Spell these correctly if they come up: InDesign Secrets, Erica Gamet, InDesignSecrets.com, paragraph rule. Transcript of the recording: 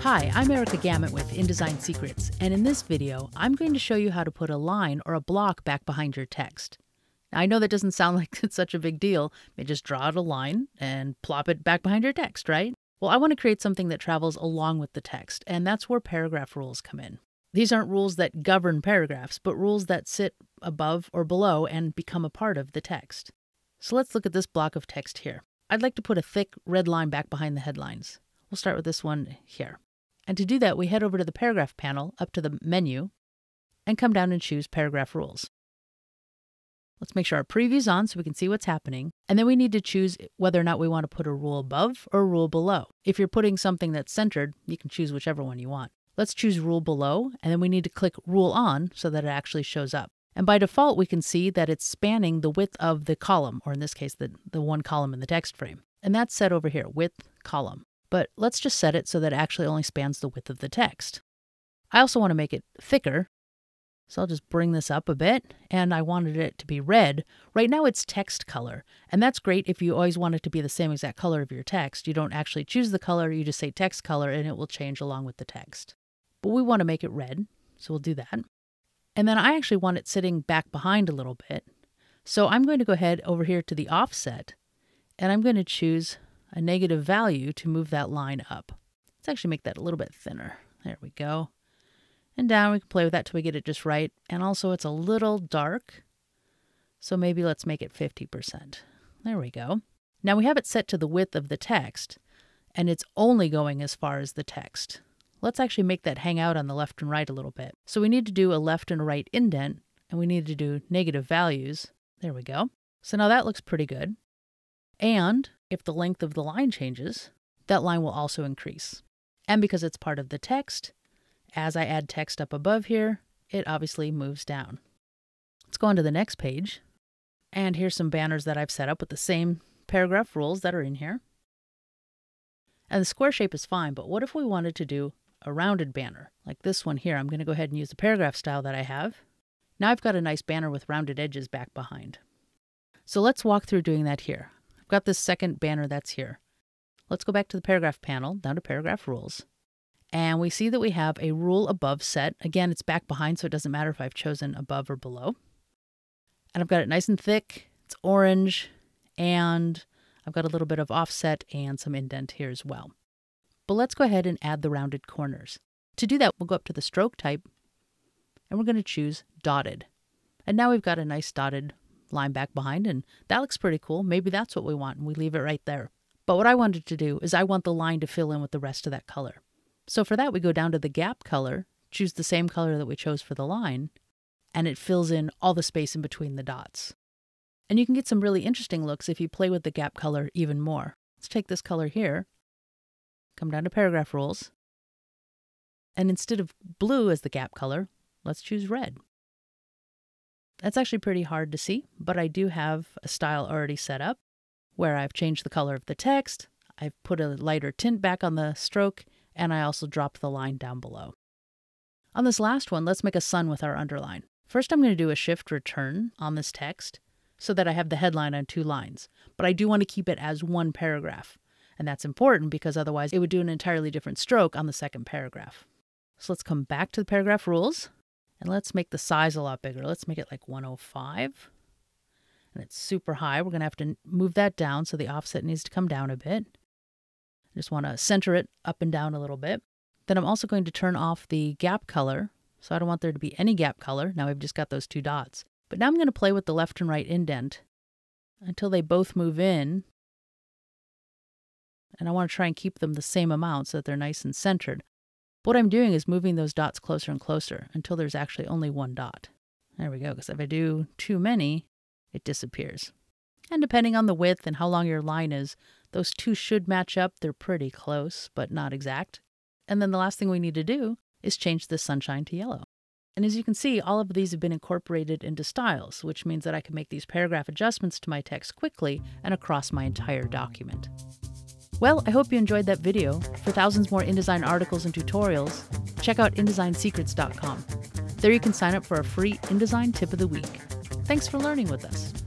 Hi, I'm Erica Gamet with InDesign Secrets, and in this video, I'm going to show you how to put a line or a block back behind your text. Now, I know that doesn't sound like it's such a big deal. You just draw out a line and plop it back behind your text, right? Well, I want to create something that travels along with the text, and that's where paragraph rules come in. These aren't rules that govern paragraphs, but rules that sit above or below and become a part of the text. So let's look at this block of text here. I'd like to put a thick red line back behind the headlines. We'll start with this one here. And to do that, we head over to the paragraph panel, up to the menu, and come down and choose paragraph rules. Let's make sure our preview's on so we can see what's happening. And then we need to choose whether or not we want to put a rule above or a rule below. If you're putting something that's centered, you can choose whichever one you want. Let's choose rule below, and then we need to click rule on so that it actually shows up. And by default, we can see that it's spanning the width of the column, or in this case, the one column in the text frame. And that's set over here, width column. But let's just set it so that it actually only spans the width of the text. I also want to make it thicker, so I'll just bring this up a bit, and I wanted it to be red. Right now it's text color, and that's great if you always want it to be the same exact color of your text. You don't actually choose the color, you just say text color, and it will change along with the text. But we want to make it red, so we'll do that. And then I actually want it sitting back behind a little bit, so I'm going to go ahead over here to the offset, and I'm going to choose a negative value to move that line up. Let's actually make that a little bit thinner. There we go. And down, we can play with that till we get it just right. And also it's a little dark, so maybe let's make it 50%. There we go. Now we have it set to the width of the text, and it's only going as far as the text. Let's actually make that hang out on the left and right a little bit. So we need to do a left and right indent, and we need to do negative values. There we go. So now that looks pretty good. And if the length of the line changes, that line will also increase. And because it's part of the text, as I add text up above here, it obviously moves down. Let's go on to the next page. And here's some banners that I've set up with the same paragraph rules that are in here. And the square shape is fine, but what if we wanted to do a rounded banner? Like this one here, I'm going to go ahead and use the paragraph style that I have. Now I've got a nice banner with rounded edges back behind. So let's walk through doing that here. Got this second banner that's here. Let's go back to the paragraph panel, down to paragraph rules, and we see that we have a rule above set. Again, it's back behind, so it doesn't matter if I've chosen above or below. And I've got it nice and thick, it's orange, and I've got a little bit of offset and some indent here as well. But let's go ahead and add the rounded corners. To do that, we'll go up to the stroke type, and we're going to choose dotted. And now we've got a nice dotted line back behind, and that looks pretty cool. Maybe that's what we want, and we leave it right there. But what I wanted to do is I want the line to fill in with the rest of that color. So for that, we go down to the gap color, choose the same color that we chose for the line, and it fills in all the space in between the dots. And you can get some really interesting looks if you play with the gap color even more. Let's take this color here, come down to paragraph rules, and instead of blue as the gap color, let's choose red. That's actually pretty hard to see, but I do have a style already set up where I've changed the color of the text, I've put a lighter tint back on the stroke, and I also dropped the line down below. On this last one, let's make a sun with our underline. First, I'm going to do a shift return on this text so that I have the headline on two lines, but I do want to keep it as one paragraph, and that's important because otherwise it would do an entirely different stroke on the second paragraph. So let's come back to the paragraph rules. And let's make the size a lot bigger. Let's make it like 105. And it's super high. We're going to have to move that down, so the offset needs to come down a bit. I just want to center it up and down a little bit. Then I'm also going to turn off the gap color. So I don't want there to be any gap color. Now we've just got those two dots. But now I'm going to play with the left and right indent until they both move in. And I want to try and keep them the same amount so that they're nice and centered. What I'm doing is moving those dots closer and closer until there's actually only one dot. There we go, because if I do too many, it disappears. And depending on the width and how long your line is, those two should match up. They're pretty close, but not exact. And then the last thing we need to do is change the sunshine to yellow. And as you can see, all of these have been incorporated into styles, which means that I can make these paragraph adjustments to my text quickly and across my entire document. Well, I hope you enjoyed that video. For thousands more InDesign articles and tutorials, check out InDesignSecrets.com. There you can sign up for a free InDesign Tip of the Week. Thanks for learning with us.